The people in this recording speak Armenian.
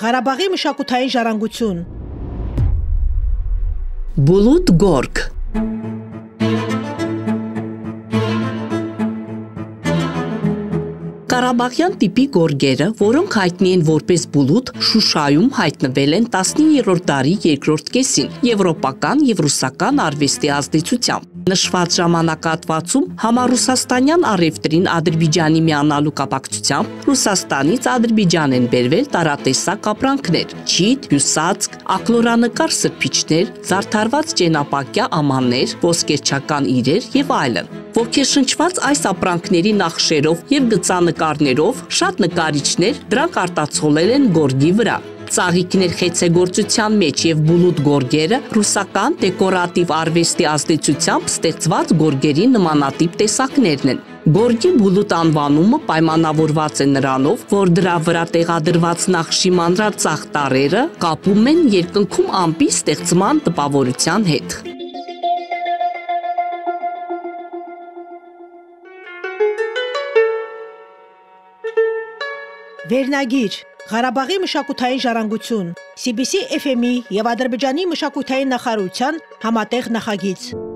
Ղարաբաղի մշակութային ժառանգություն։ Բուլուդ գորգ Ղարաբաղյան տիպի գորգերը, որոնք հայտնի են որպես բուլուդ, Շուշայում հայտնվել են 19-րդ դարի երկրորդ կեսին եվրոպական և ռուսական արվեստի ազդեցությամբ։ Նշված ժամանակահատվածում համառուսաստանյան առևտրին Ադրբեջանի միանալու կապակցությամբ Ռուսաստանից Ադրբեջան են բերվել տարատեսակ ապրանքներ՝ չիթ, հյուսածք, ակլորանկար սրբիչներ, զարդարված ճենապակյա ամաններ, ոսկերչական իրեր և այլն։ Ոգեշնչված այս ապրանքների նախշերով և գծանկարներով շատ նկարիչներ դրանք արտացոլել են գորգի վրա։ Ծաղիկներ խեցեգործության մեջ և բուլուդ գորգերը ռուսական դեկորատիվ արվեստի ազդեցությամբ ստեղծված գորգերի նմանատիպ տեսակներն են։ Գորգի բուլուդ անվանումը պայմանավորված է նրանով, որ դրա վրա տեղադրված նախշի մանրածաղ տարրերը կապում են երկնքում ամպի ստեղծման տպավորության հետ։ Վերնագիր Ղարաբաղի մշակութային ժառանգություն CBC FM-ի և Ադրբեջանի մշակութային նախարարության համատեղ նախագիծ